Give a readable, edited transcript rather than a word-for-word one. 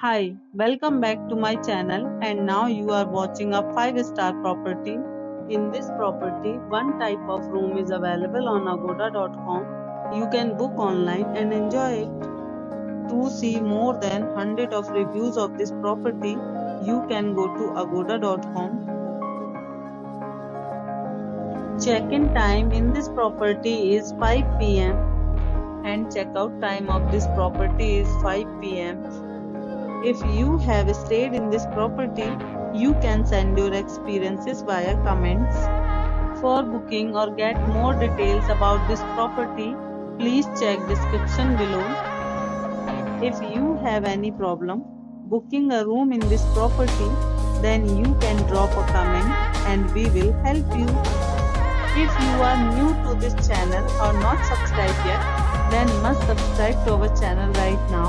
Hi, welcome back to my channel, and now you are watching a 5-star property. In this property, one type of room is available on agoda.com. You can book online and enjoy it. To see more than 100 of reviews of this property, you can go to agoda.com. Check-in time in this property is 5 PM and check-out time of this property is 5 PM. If you have stayed in this property, you can send your experiences via comments. For booking or get more details about this property, please check description below. If you have any problem booking a room in this property, then you can drop a comment and we will help you. If you are new to this channel or not subscribed yet, then must subscribe to our channel right now